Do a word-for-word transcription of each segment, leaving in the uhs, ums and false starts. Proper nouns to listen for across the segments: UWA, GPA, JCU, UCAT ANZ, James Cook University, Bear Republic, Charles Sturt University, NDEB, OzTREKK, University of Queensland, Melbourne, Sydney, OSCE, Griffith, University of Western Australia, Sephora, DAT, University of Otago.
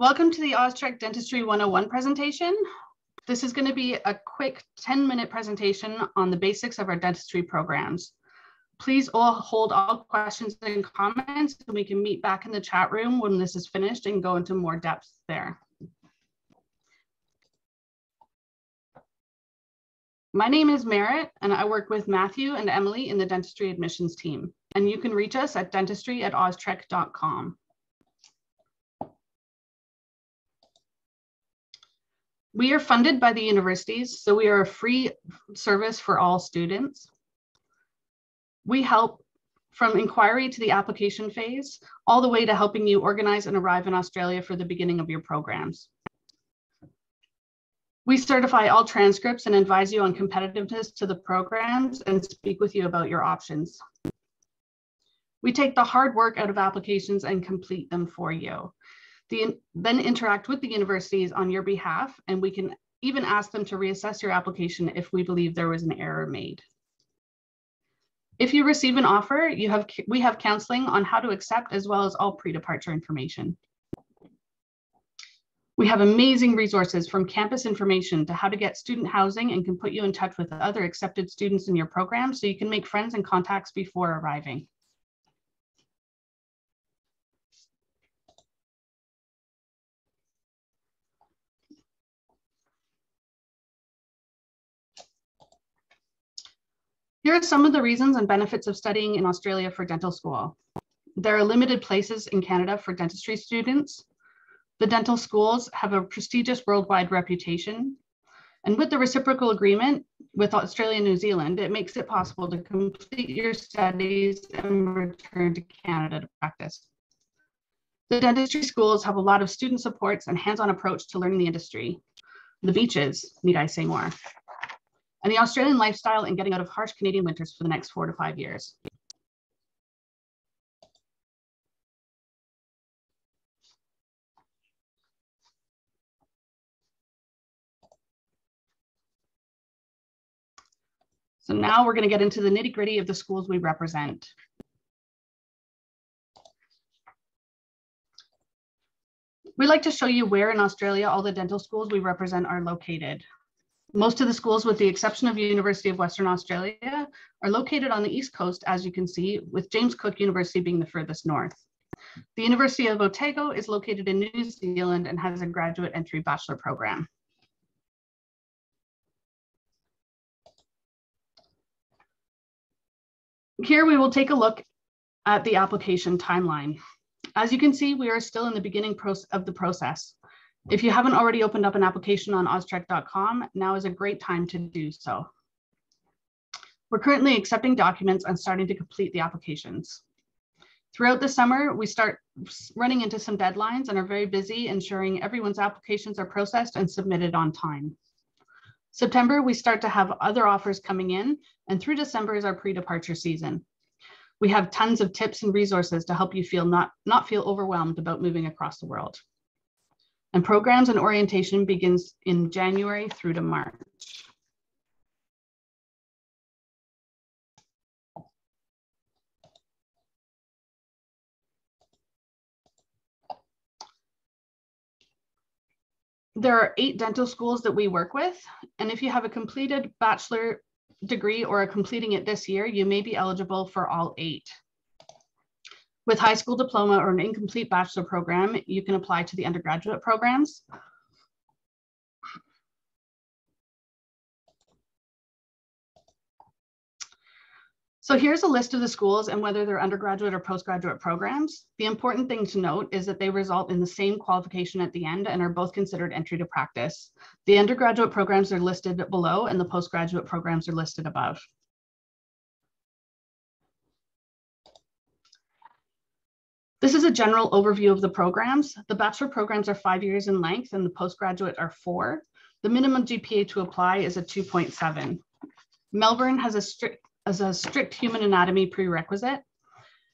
Welcome to the OzTREKK Dentistry one oh one presentation. This is going to be a quick ten minute presentation on the basics of our dentistry programs. Please all hold all questions and comments, and we can meet back in the chat room when this is finished and go into more depth there. My name is Merritt, and I work with Matthew and Emily in the dentistry admissions team, and you can reach us at dentistry at oztrekk dot com. We are funded by the universities, so we are a free service for all students. We help from inquiry to the application phase, all the way to helping you organize and arrive in Australia for the beginning of your programs. We certify all transcripts and advise you on competitiveness to the programs and speak with you about your options. We take the hard work out of applications and complete them for you. The, then interact with the universities on your behalf, and we can even ask them to reassess your application if we believe there was an error made. If you receive an offer, you have, we have counseling on how to accept as well as all pre-departure information. We have amazing resources from campus information to how to get student housing and can put you in touch with other accepted students in your program so you can make friends and contacts before arriving. Here are some of the reasons and benefits of studying in Australia for dental school. There are limited places in Canada for dentistry students. The dental schools have a prestigious worldwide reputation. And with the reciprocal agreement with Australia and New Zealand, it makes it possible to complete your studies and return to Canada to practice. The dentistry schools have a lot of student supports and hands-on approach to learning the industry. The beaches, need I say more? And the Australian lifestyle and getting out of harsh Canadian winters for the next four to five years. So now we're going to get into the nitty-gritty of the schools we represent. We like to show you where in Australia all the dental schools we represent are located. Most of the schools, with the exception of University of Western Australia, are located on the East Coast, as you can see, with James Cook University being the furthest north. The University of Otago is located in New Zealand and has a graduate entry bachelor program. Here we will take a look at the application timeline. As you can see, we are still in the beginning of the process. If you haven't already opened up an application on oztrekk dot com, now is a great time to do so. We're currently accepting documents and starting to complete the applications. Throughout the summer, we start running into some deadlines and are very busy ensuring everyone's applications are processed and submitted on time. September, we start to have other offers coming in, and through December is our pre-departure season. We have tons of tips and resources to help you feel not, not feel overwhelmed about moving across the world. And programs and orientation begins in January through to March. There are eight dental schools that we work with, and if you have a completed bachelor degree or are completing it this year, you may be eligible for all eight. With high school diploma or an incomplete bachelor program, you can apply to the undergraduate programs. So here's a list of the schools and whether they're undergraduate or postgraduate programs. The important thing to note is that they result in the same qualification at the end and are both considered entry to practice. The undergraduate programs are listed below and the postgraduate programs are listed above. This is a general overview of the programs. The bachelor programs are five years in length and the postgraduate are four. The minimum G P A to apply is a two point seven. Melbourne has a strict, has a strict human anatomy prerequisite.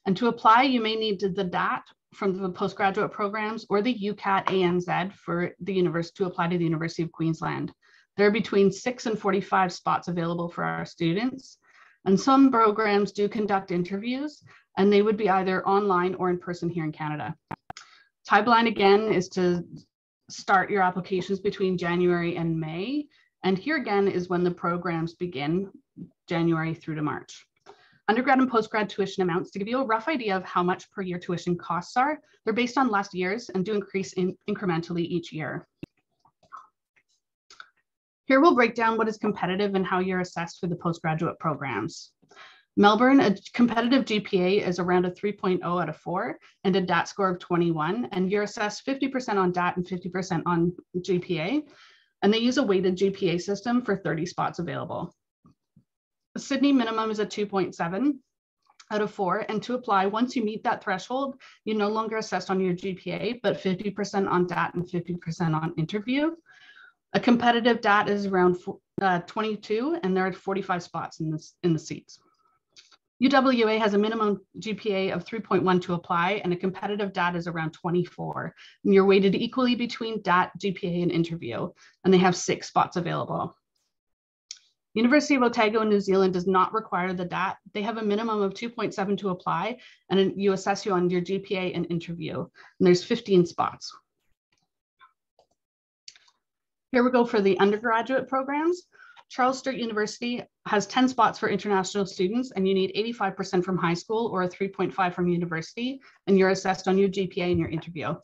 And to apply, you may need the D A T from the postgraduate programs or the UCAT A N Z for the universe to apply to the University of Queensland. There are between six and forty-five spots available for our students. And some programs do conduct interviews, and they would be either online or in person here in Canada. Timeline again is to start your applications between January and May. And here again is when the programs begin, January through to March. Undergrad and postgrad tuition amounts, to give you a rough idea of how much per year tuition costs are, they're based on last year's and do increase in incrementally each year. Here we'll break down what is competitive and how you're assessed for the postgraduate programs. Melbourne, a competitive G P A is around a three point oh out of four and a D A T score of twenty-one, and you're assessed fifty percent on D A T and fifty percent on G P A, and they use a weighted G P A system for thirty spots available. The Sydney minimum is a two point seven out of four, and to apply, once you meet that threshold, you're no longer assessed on your G P A, but fifty percent on D A T and fifty percent on interview. A competitive D A T is around uh, twenty-two, and there are forty-five spots in, this, in the seats. U W A has a minimum G P A of three point one to apply, and a competitive D A T is around twenty-four, and you're weighted equally between D A T, G P A, and interview, and they have six spots available. University of Otago in New Zealand does not require the D A T. They have a minimum of two point seven to apply, and you assess you on your G P A and interview, and there's fifteen spots. Here we go for the undergraduate programs. Charles Sturt University has ten spots for international students, and you need eighty-five percent from high school or a three point five from university, and you're assessed on your G P A and your interview.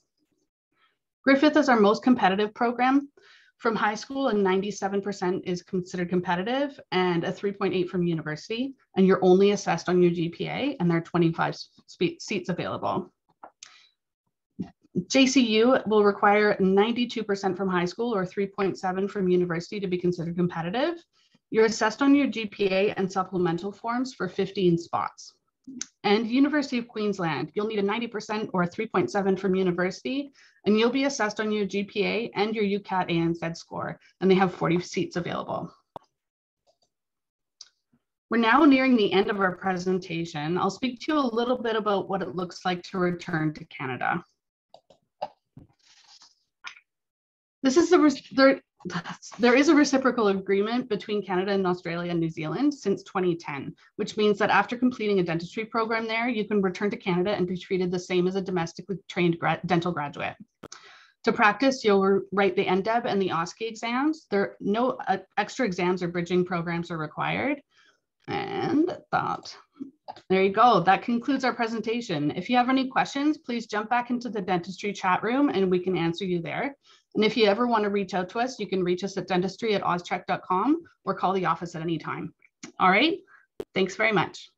Griffith is our most competitive program. From high school, and ninety-seven percent is considered competitive, and a three point eight from university, and you're only assessed on your G P A, and there are twenty-five seats available. J C U will require ninety-two percent from high school or three point seven from university to be considered competitive. You're assessed on your G P A and supplemental forms for fifteen spots. And University of Queensland, you'll need a ninety percent or a three point seven from university, and you'll be assessed on your G P A and your UCAT A N Z score, and they have forty seats available. We're now nearing the end of our presentation. I'll speak to you a little bit about what it looks like to return to Canada. This is the, there, there is a reciprocal agreement between Canada and Australia and New Zealand since twenty ten, which means that after completing a dentistry program there, you can return to Canada and be treated the same as a domestically trained grad, dental graduate. To practice, you'll write the N D E B and the O S C E exams. There, no uh, extra exams or bridging programs are required. And that, there you go. That concludes our presentation. If you have any questions, please jump back into the dentistry chat room and we can answer you there. And if you ever want to reach out to us, you can reach us at dentistry at oztrekk dot com or call the office at any time. All right. Thanks very much.